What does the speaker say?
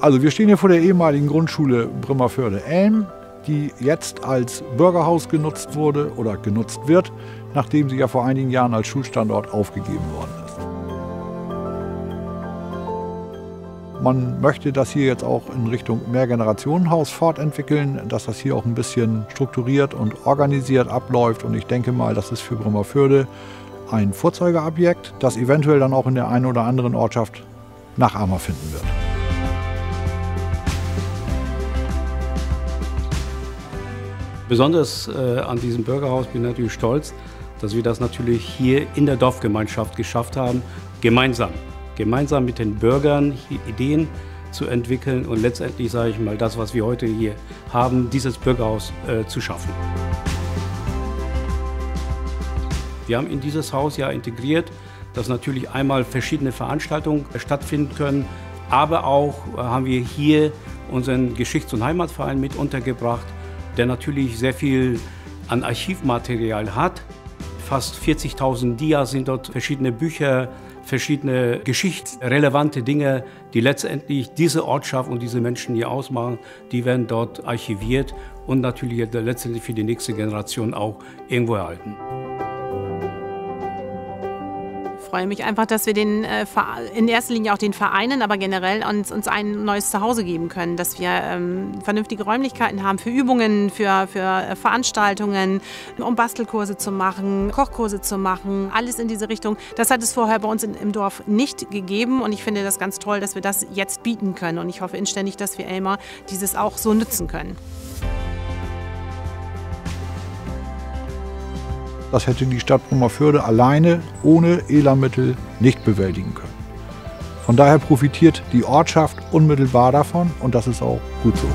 Also wir stehen hier vor der ehemaligen Grundschule Bremervörde-Elm, die jetzt als Bürgerhaus genutzt wurde oder genutzt wird, nachdem sie ja vor einigen Jahren als Schulstandort aufgegeben worden ist. Man möchte das hier jetzt auch in Richtung Mehrgenerationenhaus fortentwickeln, dass das hier auch ein bisschen strukturiert und organisiert abläuft. Und ich denke mal, das ist für Bremervörde ein Vorzeigeobjekt, das eventuell dann auch in der einen oder anderen Ortschaft Nachahmer finden wird. Besonders an diesem Bürgerhaus bin ich natürlich stolz, dass wir das natürlich hier in der Dorfgemeinschaft geschafft haben, gemeinsam mit den Bürgern Ideen zu entwickeln und letztendlich, sage ich mal, das, was wir heute hier haben, dieses Bürgerhaus zu schaffen. Wir haben in dieses Haus ja integriert, dass natürlich einmal verschiedene Veranstaltungen stattfinden können, aber auch haben wir hier unseren Geschichts- und Heimatverein mit untergebracht, der natürlich sehr viel an Archivmaterial hat. Fast 40.000 Dias sind dort, verschiedene Bücher, verschiedene geschichtsrelevante Dinge, die letztendlich diese Ortschaft und diese Menschen hier ausmachen, die werden dort archiviert und natürlich letztendlich für die nächste Generation auch irgendwo erhalten. Ich freue mich einfach, dass wir in erster Linie auch den Vereinen, aber generell uns ein neues Zuhause geben können, dass wir vernünftige Räumlichkeiten haben für Übungen, für Veranstaltungen, um Bastelkurse zu machen, Kochkurse zu machen, alles in diese Richtung. Das hat es vorher bei uns im Dorf nicht gegeben und ich finde das ganz toll, dass wir das jetzt bieten können und ich hoffe inständig, dass wir Elmer dieses auch so nutzen können. Das hätte die Stadt Bremervörde alleine ohne ELA-Mittel nicht bewältigen können. Von daher profitiert die Ortschaft unmittelbar davon und das ist auch gut so.